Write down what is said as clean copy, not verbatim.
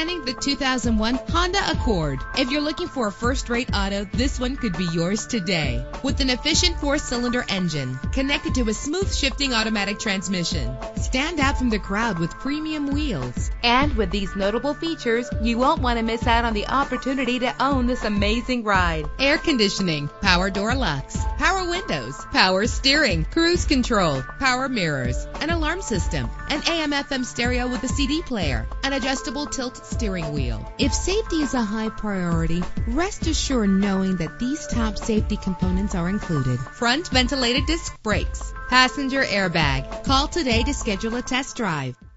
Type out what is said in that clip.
Presenting the 2001 Honda Accord. If you're looking for a first-rate auto, this one could be yours today. With an efficient four-cylinder engine connected to a smooth shifting automatic transmission, stand out from the crowd with premium wheels. And with these notable features, you won't want to miss out on the opportunity to own this amazing ride. Air conditioning, power door locks, power windows, power steering, cruise control, power mirrors, an alarm system, an AM/FM stereo with a CD player, an adjustable tilt steering wheel. If safety is a high priority, rest assured knowing that these top safety components are included. Front ventilated disc brakes, passenger airbag. Call today to schedule a test drive.